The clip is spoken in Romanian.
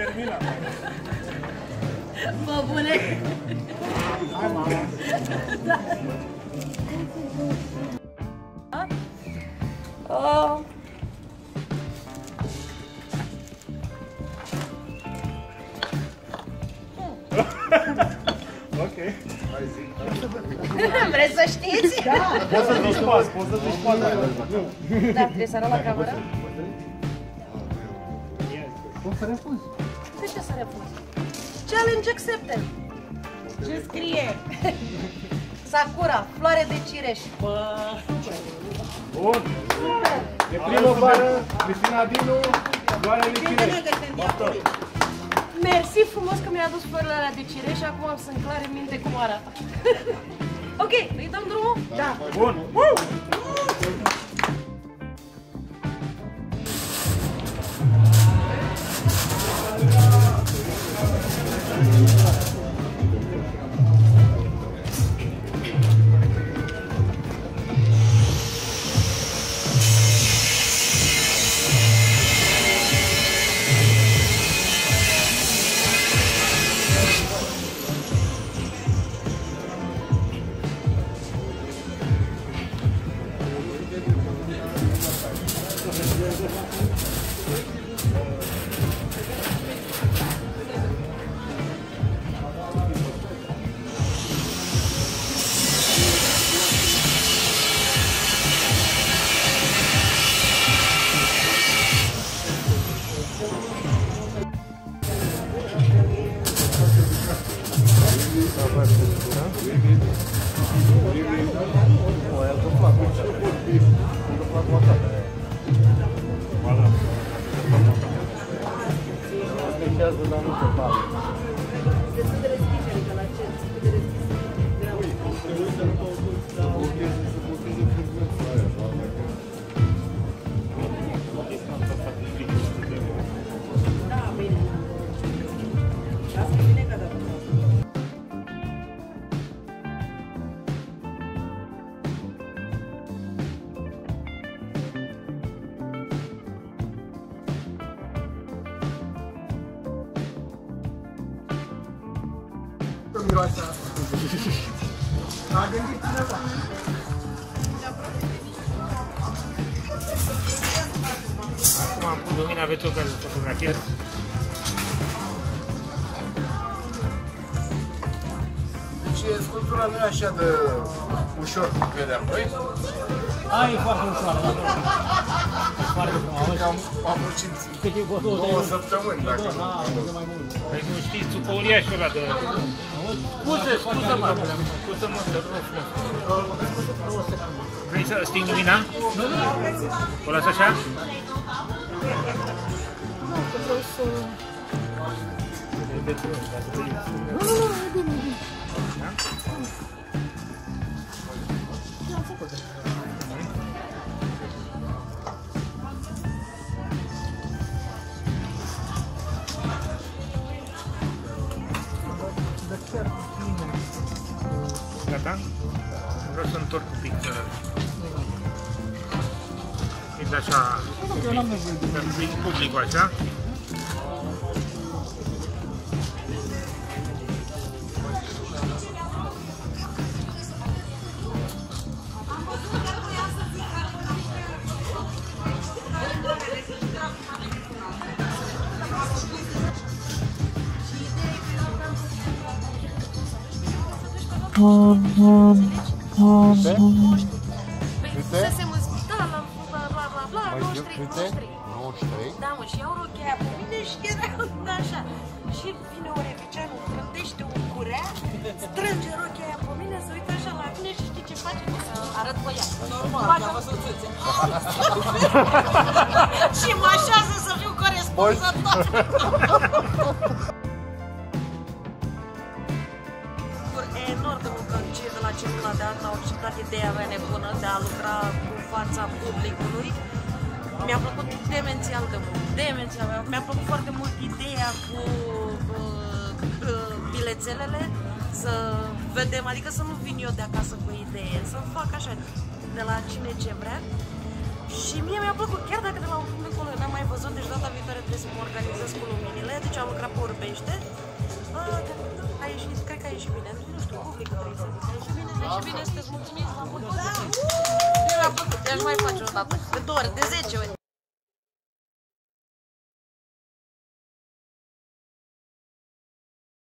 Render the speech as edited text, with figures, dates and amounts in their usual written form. terminat. Bă, bune! Hai, mama! Da. Ok. Vreți să știți? Da! Poți să duci pas, poți să duci pas. Da, trebuie să arăt la cameră? Poți să refuzi? De ce să refuzi? Challenge accepted! Ce scrie? Sakura, floare de cireș. Bă! Bun! De primă vară, Cristina Dinu, floare de cireș. Mersi frumos că mi-a adus florile alea de cireș și acum sunt clar în minte cum arată. Ok, îi dăm drumul? Da! Bun! Miroase asta. A gândit cineva. Acum am pus lumina, aveți o cază fotografie. Deci sculptura nu e așa de ușor cum credeam noi. A, e foarte ușoară. Am muncit 2 săptămâni, dacă nu. Păi nu știți, supă uriașul ăla de... Scuze-mă, te rog frumos. Vrei să sting lumina? Nu, nu. O las așa? Nu, că vreau să... Nu, nu, nu, e bine, e bine. Da? Ce am făcut? Gata? Vreau să întorc un pic. Fiind așa, publicul așa. Uite? Uite? Să se măzbita la bla bla bla, 93. Da, mă, și iau rochea aia pe mine și era așa. Și vine Orevicianu, trândește un curea, strânge rochea aia pe mine, se uită așa la mine și știi ce face? Arăt pe ea. Normal, că vă suțuțe. Și mă așează să fiu corespunzător. Celula de alta, am acceptat ideea mea nebună de a lucra cu fața publicului. Mi-a plăcut demențial de mult, demențial. Mi-a plăcut foarte mult ideea cu bilețelele, să vedem, adică să nu vin eu de acasă cu idee, să fac așa de la cine ce vrea. Și mie mi-a plăcut, chiar dacă de la un public nu am mai văzut, deci data viitoare trebuie să mă organizez cu luminile, deci am și bine, nu știu cum e că să și bine, nu și bine, sunteți mulțumiți, v-am mulțumit. Eu am făcut, aș mai face o dată, de 2 ori, de 10 ori.